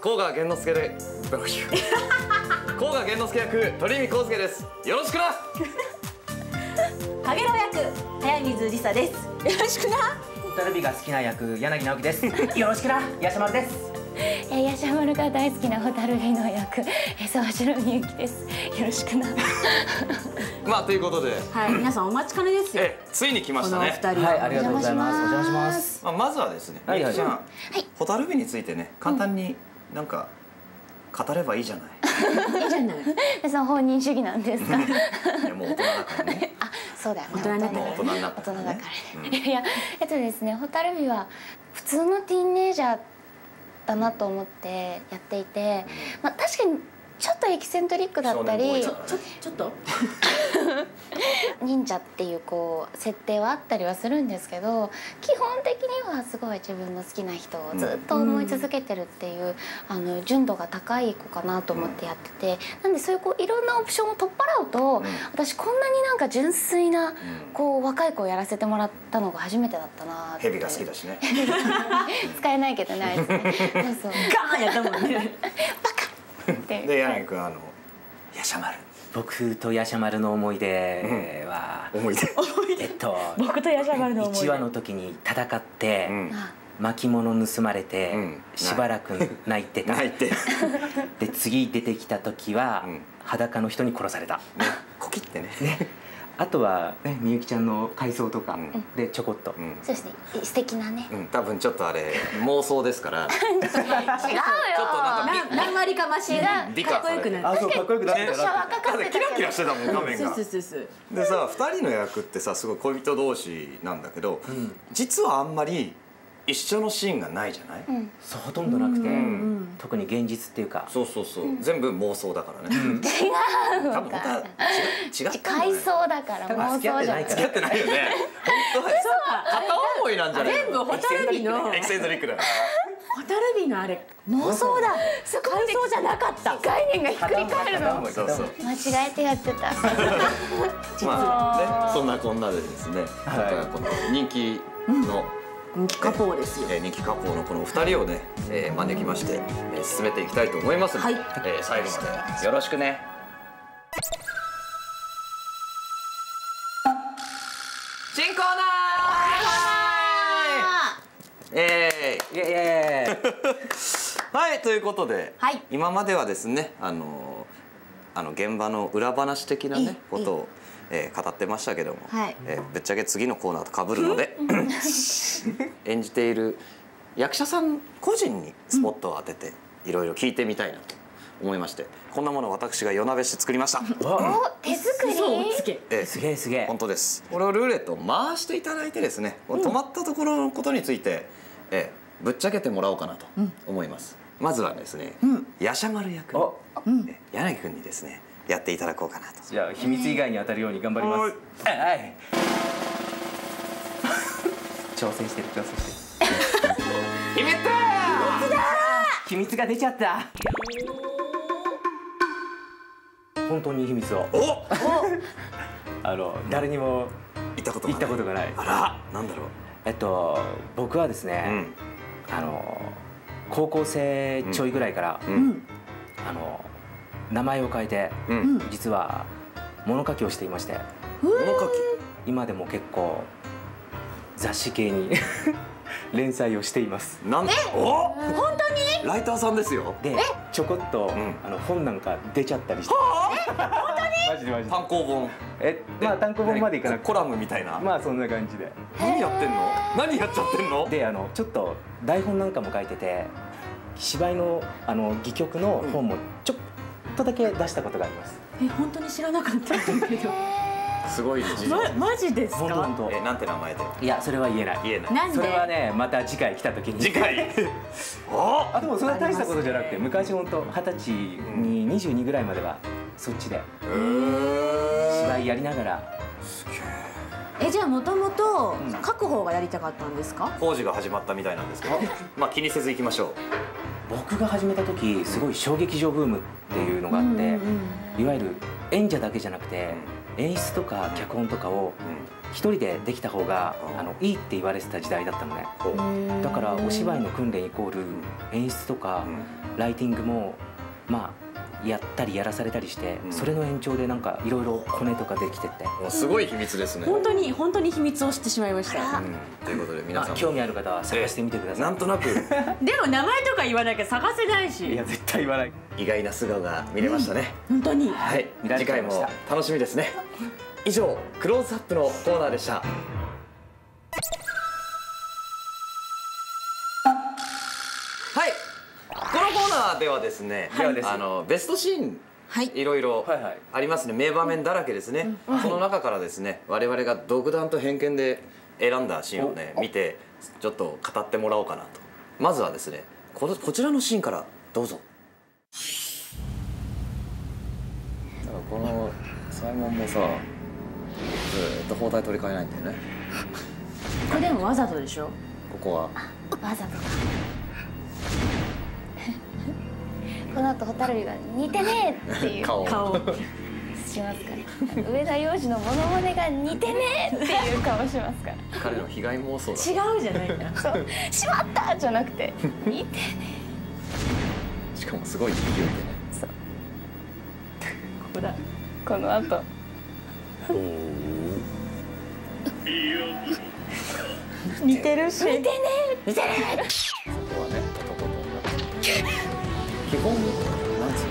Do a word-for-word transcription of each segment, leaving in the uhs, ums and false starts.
甲賀源之助で甲賀源之助役鳥海浩輔です。よろしくな。かげろう役早水理沙です。よろしくな。ドルビが好きな役柳直樹です。よろしくな。やしゃまるです。えやしゃまるが大好きなホタルビの役沢城みゆきです。よろしくな。まあということで、はい、皆さんお待ちかねですよ。ついに来ましたね。はい、ありがとうございます。お邪魔します。まあまずはですね、みゆきちゃん、はい、ホタルビについてね、簡単になんか語ればいいじゃない。いいじゃない。その放任主義なんですか。いやもう大人だからね。あ、そうだよ。大人だから。大人だからね。いや、えっとですね、ホタルビは普通のティーンエイジャーだなと思ってやっていて、まあ確かに。ちょっとエキセントリックだったり、ちょっと忍者っていうこう設定はあったりはするんですけど、基本的にはすごい自分の好きな人をずっと思い続けてるっていう、うん、あの純度が高い子かなと思ってやってて、なんでそういうこういろんなオプションを取っ払うと、うん、私こんなになんか純粋なこう若い子をやらせてもらったのが初めてだったなって。ヘビが好きだしね。使えないけどないですね。そうそう。ガーンやったもんね。で柳君、あのやしゃまる、僕とやしゃまるの思い出は、思い出、えっと僕とやしゃまるの思い出、いちわの時に戦って巻物盗まれてしばらく泣いてた。で次出てきた時は裸の人に殺された。コキってね。あとはみゆきちゃんの回想とかでちょこっと、そうですね、素敵なね、多分ちょっとあれ妄想ですから。違うよ、ちょっとなんか何割かましがかっこよくなる。あ、そう、かっこよくなる。キラキラしてたもん、画面が。でさ、ふたりの役ってさ、すごい恋人同士なんだけど、実はあんまり一緒のシーンがないじゃない。そう、ほとんどなくて、特に現実っていうか、そうそうそう、全部妄想だからね。違うのか、違う、回想だから妄想じゃない。付き合ってないよね、本当は。片思いなんじゃない。全部ホタルビのエキセントリックだから。ホタルビのあれ妄想だ、回想じゃなかった。概念がひっくり返るの。間違えてやってた。まあね、そんなこんなでですね、この人気の人気カポーですよ。人気カポーのこのお二人をね、えー、招きまして、えー、進めていきたいと思いますので、はい、えー、最後までよろしくね。新コーナー、えー、イエーイ。はい、ということで、はい、今まではですね、あのー、あの現場の裏話的なねことを。えー、語ってましたけども、はい、えー、ぶっちゃけ次のコーナーと被るので演じている役者さん個人にスポットを当てていろいろ聞いてみたいなと思いまして、こんなものを私が夜なべして作りました。お、手作り、えー、すげえすげえ、本当です。これをルーレットを回していただいてですね、うん、止まったところのことについて、えー、ぶっちゃけてもらおうかなと思います、うん、まずはですね、うん、やしゃまる役、うん、柳君にですねやっていただこうかなと。じゃあ秘密以外に当たるように頑張ります。はい。挑戦してる、挑戦してる。秘密だ。秘密が出ちゃった。本当に秘密を。お。あの誰にも行ったこと行ったことがない。あら、なんだろう。えっと僕はですね、あの高校生ちょいぐらいから、あの。名前を変えて、うん、実は物書きをしていまして、物書き、今でも結構雑誌系に連載をしています。なんで本当にライターさんですよ。でちょこっと、うん、あの本なんか出ちゃったりして。本当にマジで単行本、え、まあ単行本までいかなくてコラムみたいな、まあそんな感じで。何やってんの、何やっちゃってんの。であのちょっと台本なんかも書いてて、芝居のあの戯曲の本もちょっと、うん、ちょっとだけ出したことがあります。え、本当に知らなかったけど。すごい。マジですか。え、なんて名前で。いや、それは言えない。言えない。それはね、また次回来た時に。次回。ああ。でもそれは大したことじゃなくて、昔本当二十歳に二十二ぐらいまではそっちで芝居やりながら。すげえ。え、じゃあもともと書く方がやりたかったんですか。工事が始まったみたいなんですけど、まあ気にせず行きましょう。僕が始めた時、すごい小劇場ブームっていうのがあって、いわゆる演者だけじゃなくて演出とか脚本とかを一人でできた方があのいいって言われてた時代だったのね。だからお芝居の訓練イコール演出とかライティングもまあやったりやらされたりして、それの延長でなんかいろいろコネとかできてって、すごい秘密ですね。本当に本当に秘密を知ってしまいました。ということで皆さん興味ある方は探してみてください。なんとなく。でも名前とか言わなきゃ探せないし。いや絶対言わない。意外な素顔が見れましたね。本当に。はい。次回も楽しみですね。以上、クローズアップのコーナーでした。はい、このコーナーではですね、はい、あのベストシーン、はい、いろいろありますね、名場面だらけですね。うん、その中からですね、我々が独断と偏見で選んだシーンをね、見てちょっと語ってもらおうかなと。まずはですね、このこちらのシーンからどうぞ。このサイモンもさ。ずっと包帯取り替えないんだよね。これでもわざとでしょ。ここはわざとだ。この後ホタルイが似てねえっていう顔をしますから。上田洋二のモノマネが似てねえっていう顔しますから。彼の被害妄想だ。違うじゃないんだ。そう、しまったじゃなくて似てねえ。しかもすごい勢いでね。そう。ここだ。この後。似てるし似てね似てねそこはね、とことん基本なんつう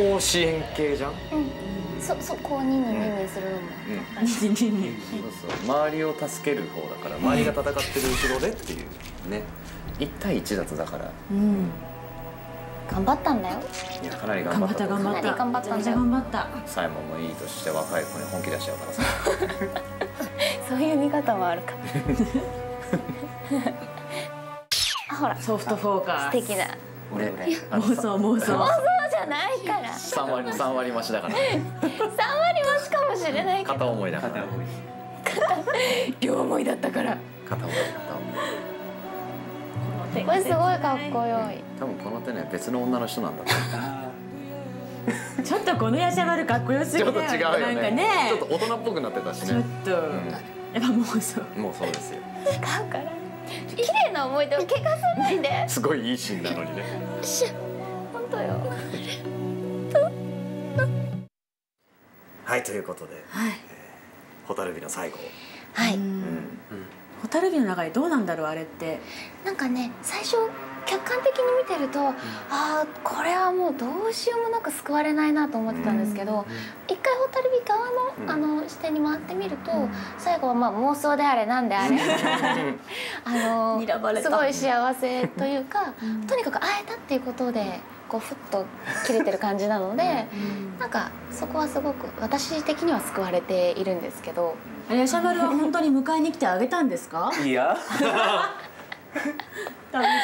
の遠方支援系じゃん。うん、そそこににににするのもににににそうそう、周りを助ける方だから、周りが戦ってる後ろでっていうね、一対一だとだから、うん頑張ったんだよ。いや、かなり頑張った。頑張った、頑張った。めちゃ頑張った。サイモンもいいとして、若い子に本気出しちゃうからさ。そういう見方もあるか。あ、ほら、ソフトフォーカー。素敵な。俺、俺。妄想、妄想。妄想じゃないから。三割、三割増しだから。三割増しかもしれないけど。片思いだから。両思いだったから。片思い、片思い。これすごいかっこよい。多分この手ね、別の女の人なんだ。ちょっとこのやしゃがるかっこよすぎる。ちょっと違うよね。ちょっと大人っぽくなってたしね。ちょっとやっぱ妄想。妄想ですよ。だから綺麗な思い出を怪我さないで。すごいいいシーンなのにね。本当よ。はい、ということで、ホタルビの最後。はい。ホタルビの中でどうなんだろうあれって。なんかね、最初客観的に見てると、うん、ああこれはもうどうしようもなく救われないなと思ってたんですけど、うんうん、一回ホタルビ側の、うん、あの視点に回ってみると、うん、最後はまあ妄想であれなんであれあのすごい幸せというかとにかく会えたっていうことでこうふっと切れてる感じなので、うん、なんかそこはすごく私的には救われているんですけど。やしゃばるは本当に迎えに来てあげたんですか？いや。そんなバカな。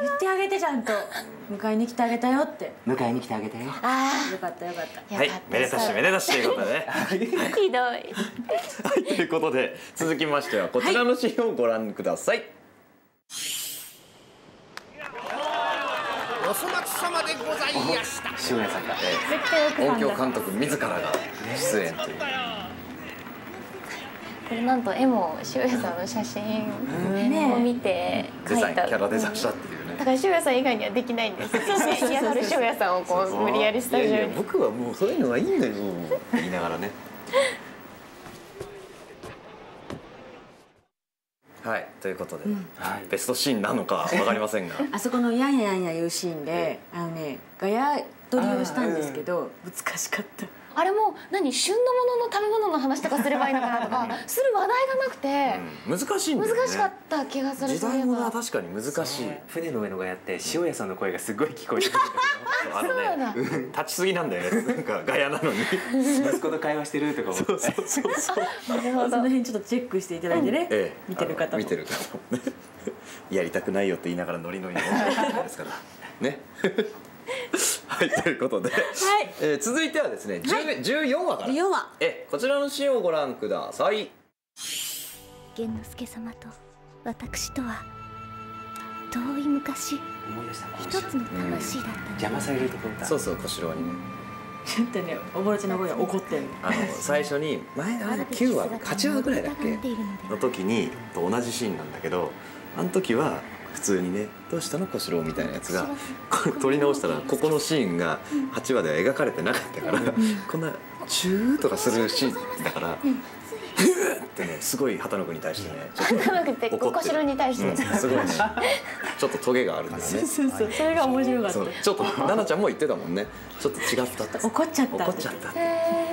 言ってあげてちゃんと迎えに来てあげたよって。迎えに来てあげたよ。ああ。よかったよかった。はい、めでたしめでたしということでね。ひどい。はい、ということで続きましてはこちらのシーンをご覧ください。お粗末様でございました。塩谷さんが音響監督自らが出演という。これなんと絵も塩谷さんの写真を見て描いた、キャラデザインしたっていうね。だから塩谷さん以外にはできないんです。塩谷さんをこう無理やりスタジオに。僕はもうそういうのはいいんだよ。言いながらね。はい、ということでベストシーンなのかわかりませんが。あそこのやんやんやいうシーンで、あのねガヤ撮りをしたんですけど難しかった。あれも何旬のものの食べ物の話とかすればいいのかなとかする話題がなくて難しいんだよね。難しかった気がする。時代も確かに難しい。船の上のがやって塩谷さんの声がすごい聞こえてくるあのね、立ちすぎなんだよね。なんかガヤなのに息子と会話してるとか思って。そうそうそう、その辺ちょっとチェックしていただいてね。見てる方も見てる方もね、やりたくないよって言いながらノリノリのですからね。はい、ということで、えー、続いてはですね、じゅうよんわから、えこちらのシーンをご覧ください。玄之介様と私とは遠い昔一つの魂だった。邪魔されるところだ。そうそう、小四郎にね。言ってね、おぼろちゃんの声が怒ってんの。あの最初に前きゅうわはちわぐらいだっけの時にと同じシーンなんだけど、あの時は普通にね「どうしたの小四郎」みたいなやつがこれ撮り直したらここのシーンがはちわでは描かれてなかったから、こんなチューとかするシーンだから。ってね、すごい波多野君に対してね、波多野君って小四郎に対してすごいね、ちょっとトゲがあるんだよね。そうそう、それが面白かった。ちょっと奈々ちゃんも言ってたもんね、ちょっと違ったって、怒っちゃった怒っちゃったって、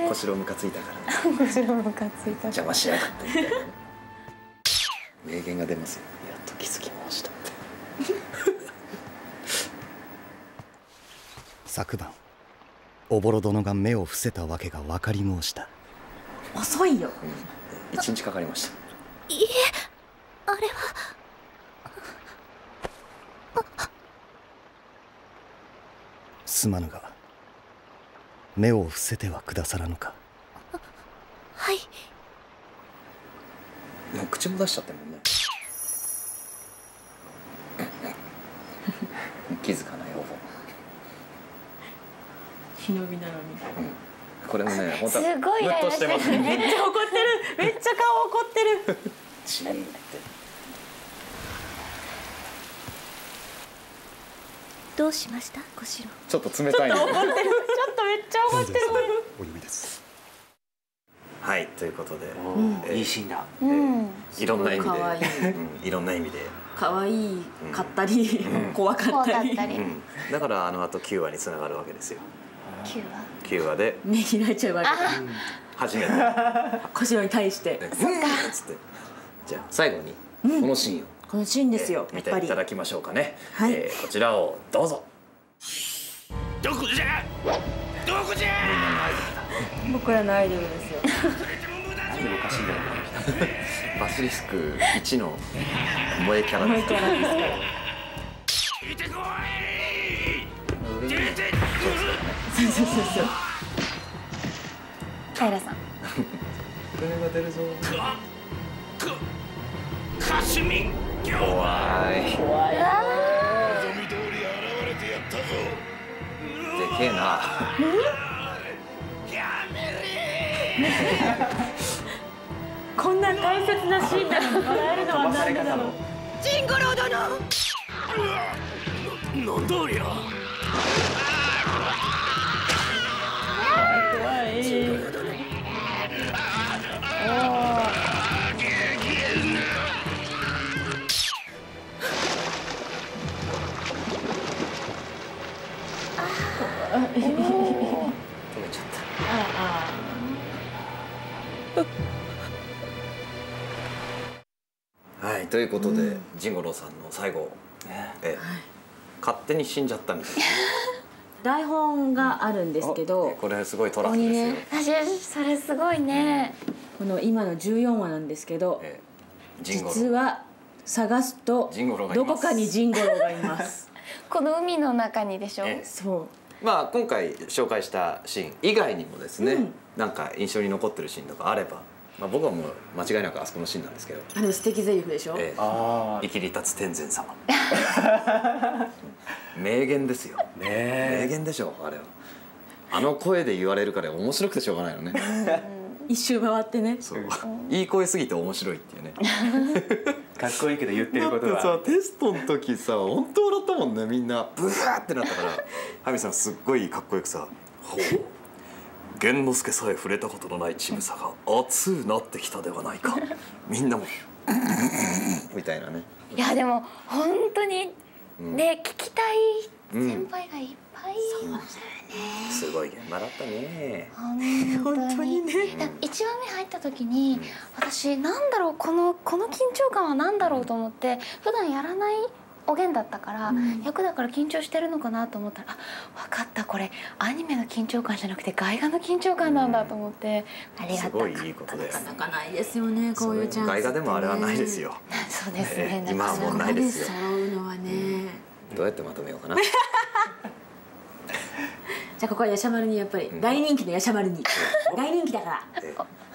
小四郎ムカついたから、小四郎ムカついた、邪魔しやがってみたいな名言が出ますよ。やっと気づきましたって。昨晩おぼろ殿が目を伏せたわけが分かり申した。遅いよ、一日かかりました。いえ、あれはあ、すまぬが目を伏せてはくださらぬか。はい、もう口も出しちゃったもんね。気づかないおぼ忍びなのに、うん、これもね、本当はムッとしてますね。めっちゃ怒ってる、めっちゃ顔怒ってる。チーって。どうしました、小四郎。ちょっと冷たい、ね。ちょっと怒ってる、ちょっとめっちゃ怒ってる。お呼びです。はい、ということで、いいシーンだ。いろんな意味で、いろんな意味で。可愛かったり、怖かったり。だから、あの後きゅうわに繋がるわけですよ。きゅうわで目開いちゃうわけ初めて小四郎に対して「そっか」っつって、じゃあ最後にこのシーンをこのシーンですよ、見ていただきましょうかね。こちらをどうぞ。どこじゃどこじゃ、僕らのアイドルですよ。何でおかしいんだろう、バシリスクいちの萌えキャラですから。出てこい、出てこい。そうそうそうそう。カイラさん。船が出るぞ。か、か、かすみ。怖い。怖い。望み通り現れてやったぞ。でけえな。やめれ。こんな大切なシーンなのに笑えるのは何だろう。ジンゴロウ殿。なんだおりゃ。はい、ということで甚五郎さんの最後、勝手に死んじゃったみたいな。台本があるんですけど、これすごいトラックですよ。私それすごいね。この今のじゅうよんわなんですけど、実は探すとどこかに甚五郎がいます。この海の中にでしょ。そう。まあ今回紹介したシーン以外にもですね、なんか印象に残ってるシーンとかあれば、まあ僕はもう間違いなくあそこのシーンなんですけど。あの素敵ゼリフでしょ。ああ。生きり立つ天然様。名言ですよ。名言でしょう、あれは。あの声で言われるから面白くてしょうがないのね。一周回ってね。そう。いい声すぎて面白いっていうね。かっこいいけど言ってることは。だってさ、テストの時さ、本当笑ったもんね、みんな。ブワーってなったから。ハミさんすっごいかっこよくさ。ほう。玄之介さえ触れたことのないちぶさが熱うなってきたではないか。みんなもみたいなね。いやでも本当に。で、聞きたい先輩がいっぱいいましたよね。すごい現場だったね。本当にね。一話目入った時に、私なんだろう、このこの緊張感はなんだろうと思って、普段やらないおげんだったから役だから緊張してるのかなと思ったら、あ、分かった、これアニメの緊張感じゃなくて外画の緊張感なんだと思って、ありがたかった。すごいいいことで。なかなかないですよね、こういうチャンス。外画でもあれはないですよ。そうですね。今はもうないですよ。どうやってまとめようかな。じゃあここはやしゃまるに、やっぱり大人気のやしゃまるに、大人気だから。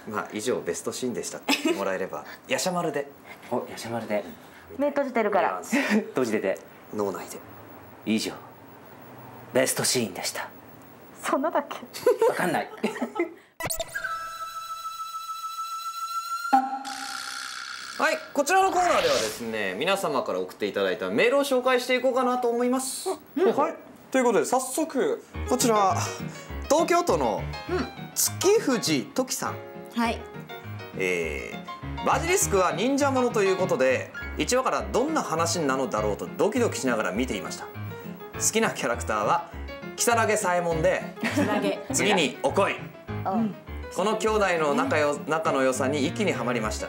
まあ以上ベストシーンでしたってもらえれば、やしゃまるで、おやしゃまるで、目閉じてるから閉じてて脳内で以上ベストシーンでした。そんなだっけ？わかんない。はい、こちらのコーナーではですね、皆様から送っていただいたメールを紹介していこうかなと思います。うん、はい。ということで早速こちら東京都の月藤時さん。はい。えー、バジリスクは忍者ものということでいちわからどんな話なのだろうとドキドキしながら見ていました。好きなキャラクターは如月左衛門で、次におこい。うん、この兄弟の仲よ仲の良さに一気にはまりました。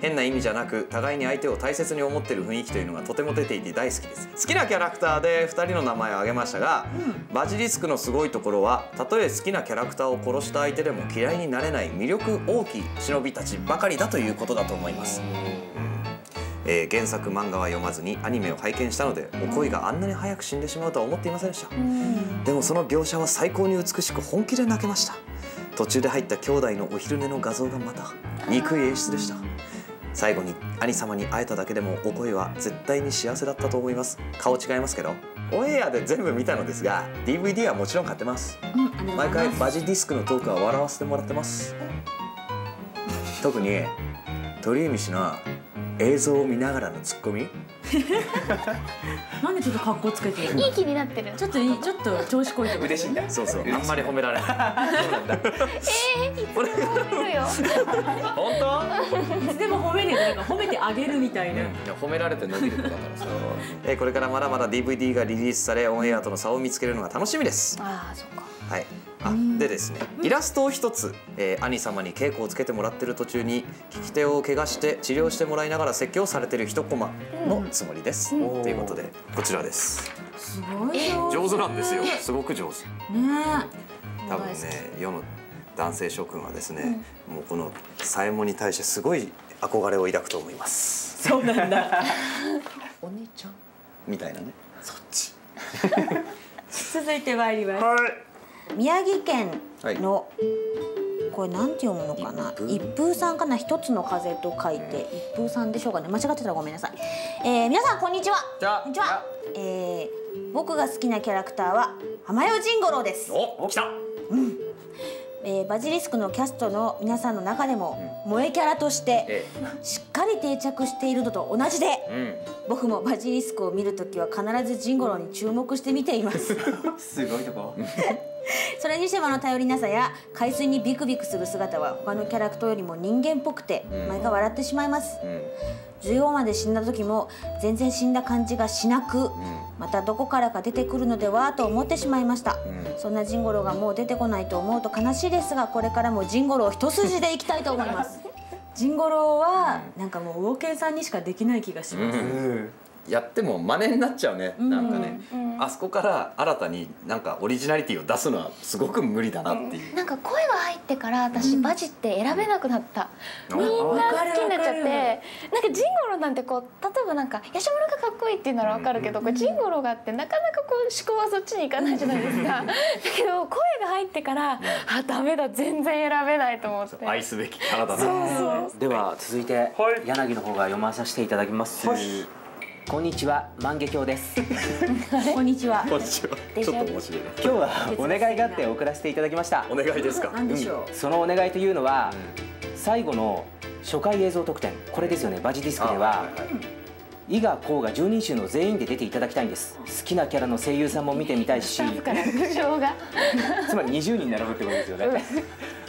変な意味じゃなく互いに相手を大切に思っている雰囲気というのがとても出ていて大好きです。好きなキャラクターでふたりの名前を挙げましたが、うん、バジリスクのすごいところはたとえ好きなキャラクターを殺した相手でも嫌いになれない魅力大きい忍びたちばかりだということだと思います、うんえー、原作漫画は読まずにアニメを拝見したので、うん、お恋があんなに早く死んでしまうとは思っていませんでした、うん、でもその描写は最高に美しく本気で泣けました。途中で入った兄弟のお昼寝の画像がまた憎い演出でした。最後に兄様に会えただけでもお声は絶対に幸せだったと思います。顔違いますけどオンエアで全部見たのですが ディーブイディー はもちろん買ってます、うん、毎回バジディスクのトークは笑わせてもらってます、うん、特に鳥海氏の映像を見ながらのツッコミなんでちょっと格好つけてるの？いい気になってる。ちょっといいちょっと調子こいてる。嬉しいんだ。そうそう。あんまり褒められない。そうなんだ。ええ、いつも褒めるよ。本当？いつでも褒めるなんか褒めてあげるみたいな。いや褒められて伸びる子だからさ。えこれからまだまだ ディーブイディー がリリースされオンエアとの差を見つけるのが楽しみです。ああ、そっか。はい。あでですね、イラストを一つ、えー、兄様に稽古をつけてもらってる途中に利き手を怪我して治療してもらいながら説教されてる一コマのつもりです、うん、ということでこちらです。すごい上手なんですよ。すごく上手ね。多分ね世の男性諸君はですね、うん、もうこの左衛門に対してすごい憧れを抱くと思います。そうなんだ。お姉ちゃんみたいなね。そっち続いてまいります。はい、宮城県の、はい、これなんて読むのかな、一風さんかな、一つの風と書いて一風さんでしょうかね、間違ってたらごめんなさい。えー、皆さんこんにちは。こんにちは。えー、僕が好きなキャラクターは浜代仁五郎です。お、来た。うん、えー、バジリスクのキャストの皆さんの中でも萌えキャラとしてしっかり定着しているのと同じで、うん、僕もバジリスクを見るときは必ず仁五郎に注目して見ていますすごいとこそれにしてもあの頼りなさや海水にビクビクする姿は他のキャラクターよりも人間っぽくて毎回笑ってしまいます、うん、じゅうよんわで死んだ時も全然死んだ感じがしなく、うん、またどこからか出てくるのではと思ってしまいました、うん、そんな仁五郎がもう出てこないと思うと悲しいですが、これからも仁五郎一筋でいきたいと思います仁五郎はなんかもう魚健さんにしかできない気がします、うんうんやっても真似になっちゃうね。なんかね、あそこから新たになんかオリジナリティを出すのはすごく無理だなっていう。なんか声が入ってから私バジって選べなくなった。みんな好きになっちゃって、なんかジンゴロなんてこう例えばなんかヤシムロがかっこいいっていうならわかるけど、こうジンゴロがあってなかなかこう思考はそっちに行かないじゃないですか。だけど声が入ってからあダメだ全然選べないと思って。愛すべきキャラだな。では続いて柳の方が読まさせていただきます。こんにちは、万華鏡です。こんにちは。こんにちは。ちょっと面白い。今日はお願いがあって送らせていただきました。お願いですか。何でしょう。そのお願いというのは、最後の初回映像特典、これですよね。バジディスクでは、伊賀甲賀じゅうにん衆の全員で出ていただきたいんです。好きなキャラの声優さんも見てみたいし、つまりにじゅうにん並ぶってことですよね。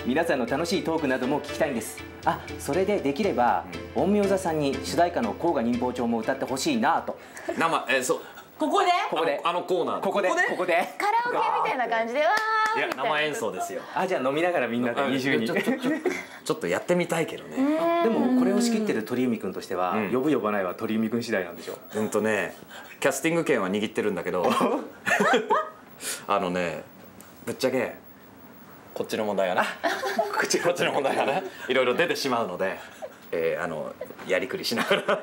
皆さんの楽しいトークなども聞きたいんです。あ、それでできれば陰陽座さんに主題歌の甲賀忍法帳も歌ってほしいなと生、えー、そうここでここであのコーナーここでここでカラオケみたいな感じでわーいや生演奏ですよ。あ、じゃあ飲みながらみんなでにじゅうにんちょっとやってみたいけどね。でもこれを仕切ってる鳥海君としては呼ぶ呼ばないは鳥海君次第なんでしょう。うんとねキャスティング権は握ってるんだけどあのねぶっちゃけこっちの問題やなこっちの問題やねいろいろ出てしまうのでえー、あのやりくりしながらなる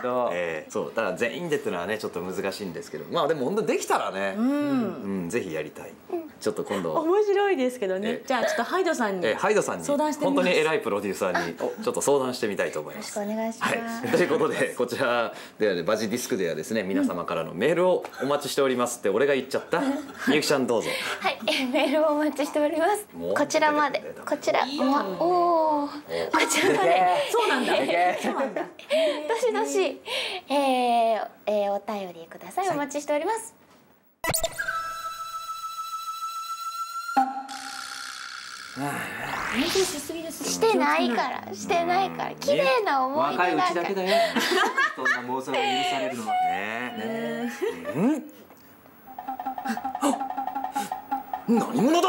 ほど、えー、そうだから全員でっていうのはねちょっと難しいんですけど、まあでも本当にできたらね、うんうん、ぜひやりたい、うん、ちょっと今度面白いですけどね、えー、じゃあちょっとハイドさんに、えー、ハイドさんに相談してみます。本当に偉いプロデューサーにちょっと相談してみたいと思います。よろしくお願いします、はい、ということでこちらでは、ね、バジディスクではですね皆様からのメールをお待ちしておりますって俺が言っちゃったみゆきちゃんどうぞ。はい、メールをお待ちしております。こちらまで、こちらおおこちらまで、そうなんだどしどし、えーえー、お便りください。お待ちしております。無視しすぎです。してないから、してないから、綺麗な思い出だから。若いうちだけだよ。そんな妄想が許されるのはね。うん。何者だ。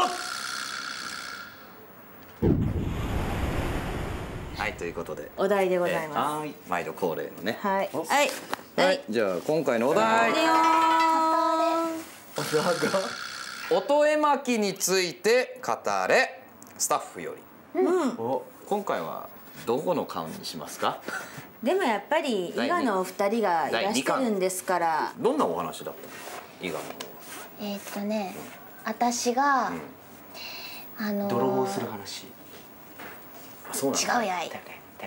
はい、ということでお題でございます。毎度恒例のね。はい。はい。はい。じゃあ今回のお題。音絵巻きについて語れ。スタッフより。うん。今回はどこの巻にしますか。でもやっぱり伊賀のお二人がいらしてるんですから。どんなお話だったの？伊賀の。えっとね、私があの泥棒する話。違うやい。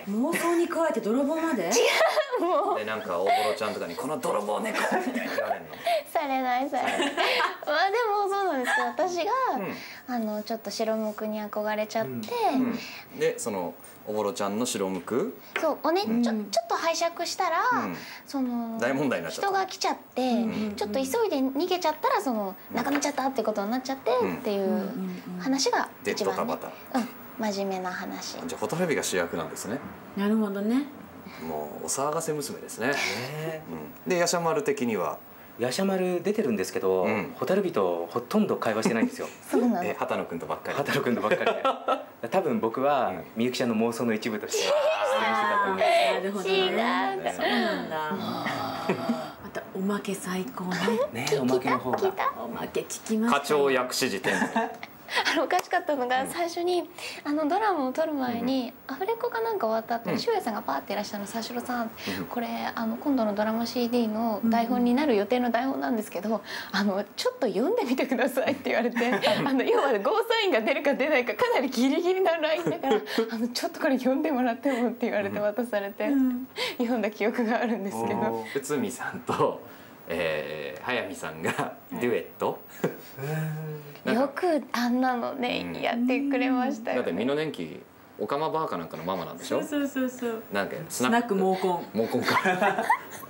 妄想に加えて泥棒まで？違うもう。でなんか大ボロちゃんとかにこの泥棒猫みたいに言われるの？されないされない。まあでもそうなんですけど私が、うん、あのちょっと白むくに憧れちゃって、うんうん、でそのおぼろちゃんの白むくそうおね、うん、ちょちょっと拝借したら、うん、その大問題になっちゃった人が来ちゃって、うん、ちょっと急いで逃げちゃったらそのなくなっちゃったってことになっちゃって、うん、っていう話が一番ね。真面目な話。じゃあホタルビが主役なんですね。なるほどね。もうお騒がせ娘ですね。でヤシャマル的にはヤシャマル出てるんですけど、ホタルビとほとんど会話してないんですよ。そうなん。え、波多野君とばっかり。波多野君とばっかり。多分僕はみゆきちゃんの妄想の一部として出演してたと思う。違う。そうなんだ。またおまけ最高ね。ね、おまけの方が。おまけ聞きました。課長薬師寺天。あのおかしかったのが最初にあのドラマを撮る前にアフレコかなんか終わった後にしゅうやさんがパーっていらっしゃるの。三四郎さんこれあの今度のドラマ シーディー の台本になる予定の台本なんですけどあのちょっと読んでみてくださいって言われてあの要はゴーサインが出るか出ないかかなりギリギリなラインだからあのちょっとこれ読んでもらってもって言われて渡されて読んだ記憶があるんですけど。内海さんとえー、早見さんがデュエット、はい、よくあんなのねやってくれましたよ、ね、だって美濃年季オカマバーカなんかのママなんでしょ。そうそうそうそうなんかスナック毛根毛根か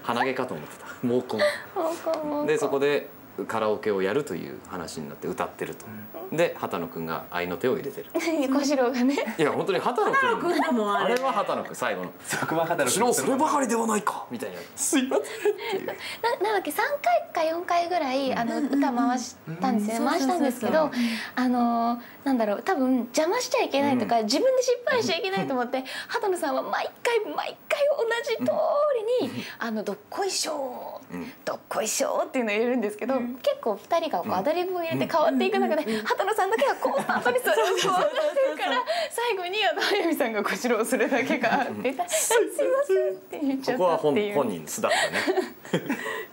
鼻毛かと思ってた毛根でそこでカラオケをやるという話になって歌ってると、うん、で波多野君が愛の手を入れてる小四郎がねいや本当に波多野君だもんあれは波多野君最後のそこは波多野君そればかりではないかみたいなすいませんっていうななんだっけさんかいかよんかいぐらいあの歌回したんですよ、うん、回したんですけどあのなんだろう多分邪魔しちゃいけないとか、うん、自分で失敗しちゃいけないと思って波多野さんは毎回毎回同じ通りに、うん、あのどっこいしょー、うん、どっこいしょーっていうのを入れるんですけど。結構二人がこうアドリブを入れて変わっていく中で波多野さんだけはコンスタントにそれを変わってるから最後に早見さんが小四郎それだけがって言ったら「すいません」って言っちゃったっていう。ここは本人素だったね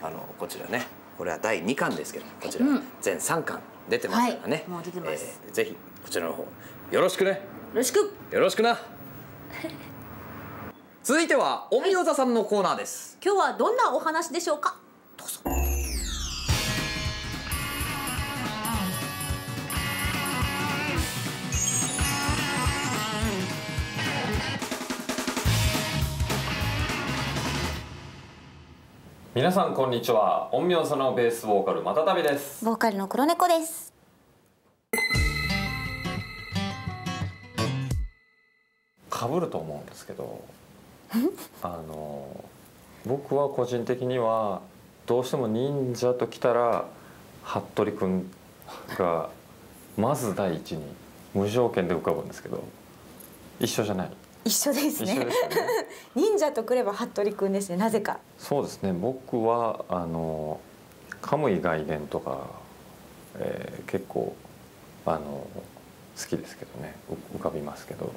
あのこちらねこれはだいにかんですけどこちら全さんかん出てますからね、はい、もう出てます、えー、ぜひこちらの方よろしくねよろしくよろしくな続いてはおみおざさんのコーナーです、はい、今日はどんなお話でしょうかどうぞ。皆さんこんにちは。陰陽師のベースボーカルまたたびです。ボーカルの黒猫です。かぶると思うんですけど、あの僕は個人的にはどうしても忍者ときたら服部君がまず第一に無条件で浮かぶんですけど、一緒じゃない。一緒ですね。忍者とくれば服部君ですね。なぜか。そうですね。僕はあのカムイ外伝とか、えー、結構あの好きですけどね。浮かびますけど、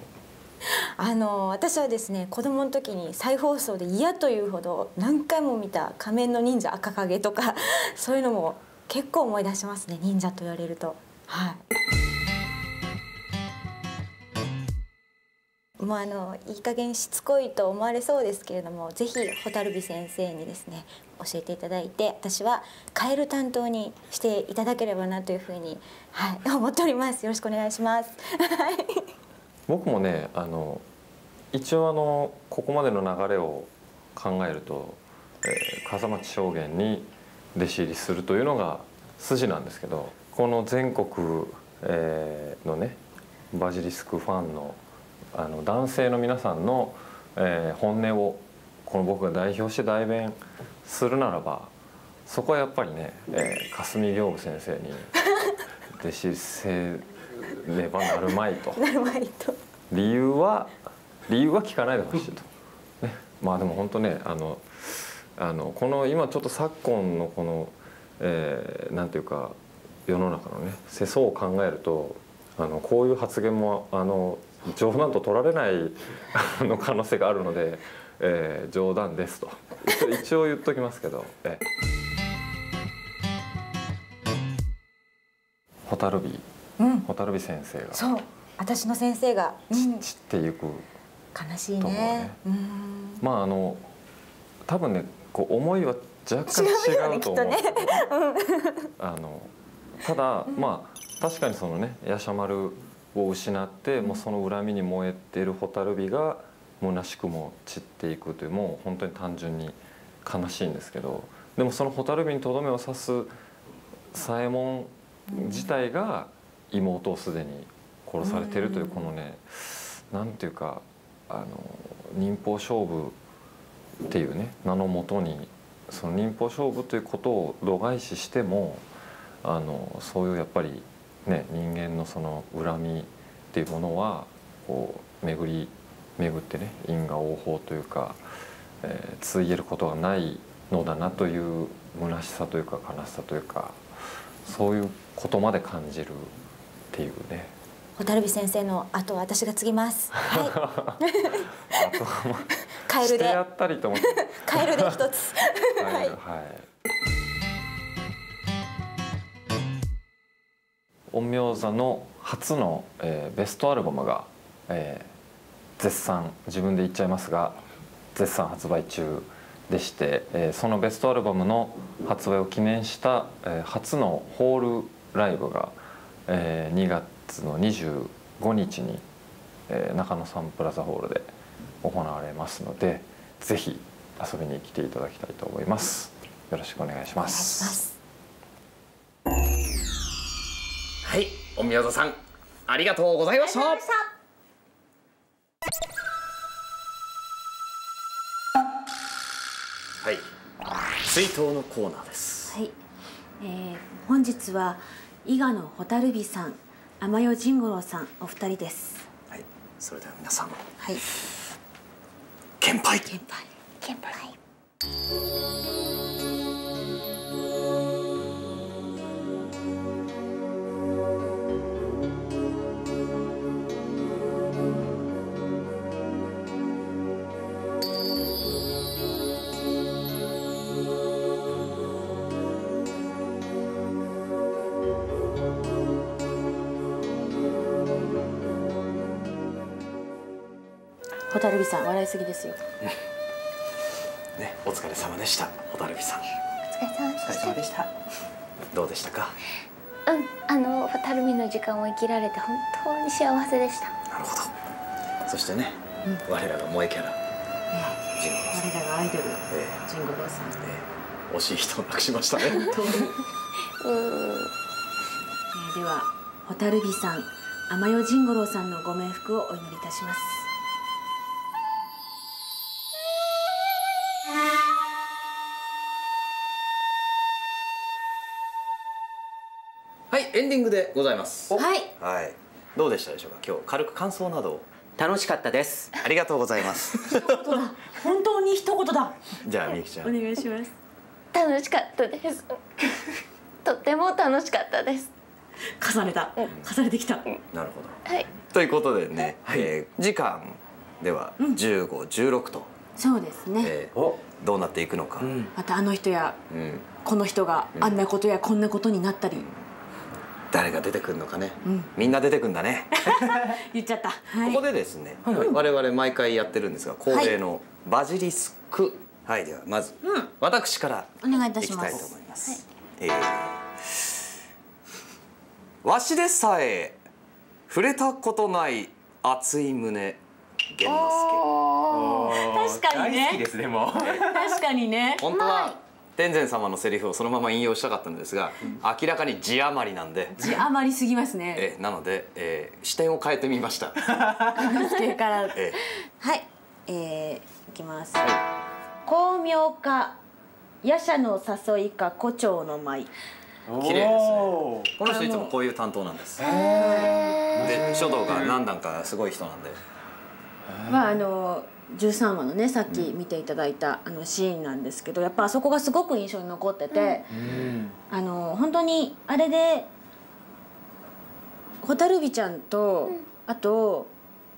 あの私はですね、子供の時に再放送で嫌というほど何回も見た「仮面の忍者赤影」とかそういうのも結構思い出しますね、忍者と言われると。はいもうあのいい加減しつこいと思われそうですけれども、ぜひ蛍火先生にですね教えていただいて、私はカエル担当にしていただければなというふうに、はい、思っております。よろしくお願いします。僕もね、あの一応あのここまでの流れを考えると、えー、笠巻将源に弟子入りするというのが筋なんですけど、この全国、えー、のねバジリスクファンのあの男性の皆さんの、えー、本音をこの僕が代表して代弁するならば、そこはやっぱりね、えー、霞刑部先生に弟子せねばなるまいと。なるまいと。理由は理由は聞かないでほしいと、ね、まあでも本当ね、あのあのこの今ちょっと昨今のこの、えー、なんていうか世の中のね世相を考えると、あのこういう発言もあの冗談と取られないの可能性があるので、えー、冗談ですと一応言っときますけど、え蛍火、うん、蛍火先生が、そう私の先生が散っていく、悲しいね。まああの多分ね、こう思いは若干違うと思う。あのただ、うん、まあ確かにそのね夜叉丸を失ってもうその恨みに燃えている蛍火が虚しくも散っていくという、もう本当に単純に悲しいんですけど、でもその蛍火にとどめを刺す左衛門自体が妹をすでに殺されているという、このねなんていうかあの忍法勝負っていうね名のもとに、その忍法勝負ということを度外視しても、あのそういうやっぱりね、人間のその恨みっていうものはこう巡り巡ってね因果応報というか、えー、ついえることがないのだなという虚しさというか悲しさというか、そういうことまで感じるっていうね。蛍火先生の後は私が継ぎます。はい、カエルでやったりと思ってカエルで一つ。はい。はい陰陽座の初の、えー、ベストアルバムが、えー、絶賛自分で言っちゃいますが絶賛発売中でして、えー、そのベストアルバムの発売を記念した、えー、初のホールライブが、えー、にがつのにじゅうごにちに、えー、中野サンプラザホールで行われますので、ぜひ遊びに来ていただきたいと思います。よろしくお願いします。お願いします。はい、陰陽座さんありがとうございました。はい、追悼のコーナーです。はい、えー、本日は伊賀の蛍火さん、天代甚五郎さんお二人です。はい、それでは皆さん、はい、献杯献杯献杯。蛍火さん笑いすぎですよ。うん、ね、お疲れ様でした。蛍火さん。お疲れ様でした。どうでしたか。うん、あの蛍火の時間を生きられて本当に幸せでした。なるほど。そしてね、うん、我らが萌えキャラ。ね、我らがアイドル。甚五郎さん。ね、惜しい人を亡くしましたね。本当に。うん。では蛍火さん、天代甚五郎さんのご冥福をお祈りいたします。エンディングでございます。はい。はい。どうでしたでしょうか。今日軽く感想など。楽しかったです。ありがとうございます。一言だ。本当に一言だ。じゃあみゆきちゃん。お願いします。楽しかったです。とっても楽しかったです。重ねた、重ねてきた。なるほど。はい。ということでね、時間ではじゅうご、じゅうろくと。そうですね。どうなっていくのか。またあの人やこの人があんなことやこんなことになったり。誰が出てくるのかね。みんな出てくんだね。言っちゃった。ここでですね、我々毎回やってるんですが、恒例のバジリスク。はい、ではまず私からお願いいたします。いきたいと思います。わしでさえ触れたことない熱い胸玄之介。確かにね。大好きですねもう。確かにね。本当は天禅様のセリフをそのまま引用したかったんですが、明らかに字余りなんで。字余りすぎますね。えなので、えー、視点を変えてみました。玄之介から。はい、えー、いきます。巧妙か夜叉の誘いか胡蝶の舞。綺麗ですね。この人いつもこういう担当なんです。で、書道が何段かすごい人なんで。まああのじゅうさんわのね、さっき見ていただいたあのシーンなんですけど、やっぱあそこがすごく印象に残ってて、あの本当にあれで蛍火ちゃんとあと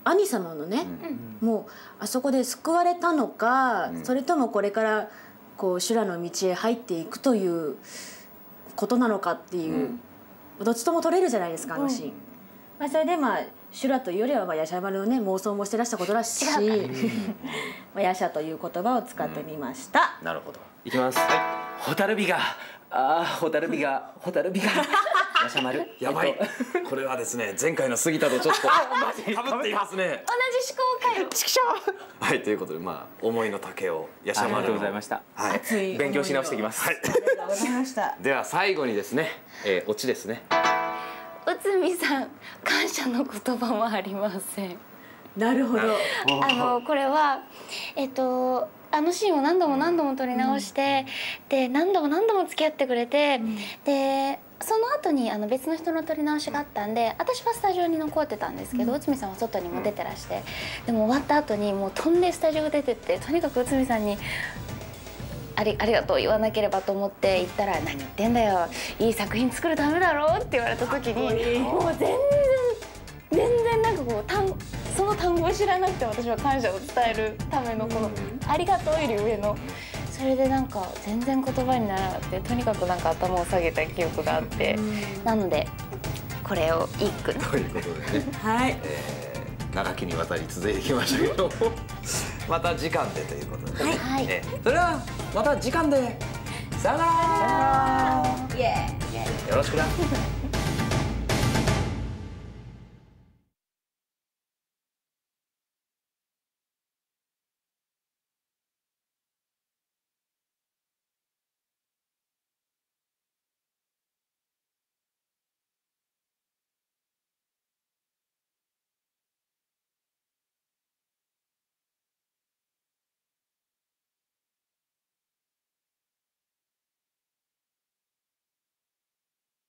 兄様のね、もうあそこで救われたのか、それともこれからこう修羅の道へ入っていくということなのかっていう、うん、どっちとも取れるじゃないですか、あのシーン。うん、まあそれでまあ修羅というよりはまあ夜叉丸のね妄想もしてらしたことだし、まあ夜叉という言葉を使ってみました。うん、なるほど。いきます。はい。蛍火が、ああ蛍火が、蛍火が。夜叉丸。やばい。これはですね、前回の杉田とちょっと被っていますね。同じ思考回路。ちくしょう。はい、ということでまあ思いの丈を夜叉丸の。ありがとうございました。はい。勉強し直してきます。はい。では最後にですね、えー、オチですね。内海さん、感謝の言葉もありません。なるほど。あのこれはえっとあのシーンを何度も何度も撮り直して、うん、で何度も何度も付き合ってくれて、うん、でその後にあの別の人の撮り直しがあったんで、うん、私はスタジオに残ってたんですけど、内海さんは外にも出てらして、うん、でも終わった後にもう飛んでスタジオ出てって、とにかく内海さんに。あり、ありがとう言わなければと思って行ったら「何言ってんだよ、いい作品作るためだろ」って言われた時にもう全然全然なんかこう単その単語を知らなくて、私は感謝を伝えるためのこの「ありがとう」より上の、それでなんか全然言葉にならなくて、とにかくなんか頭を下げた記憶があって、なのでこれを一句ということでね、はい、えー、長きにわたり続いてきましたけどもまた時間でということで、はい、えー、それはまた時間でさよなら。イエーイ。よろしくな。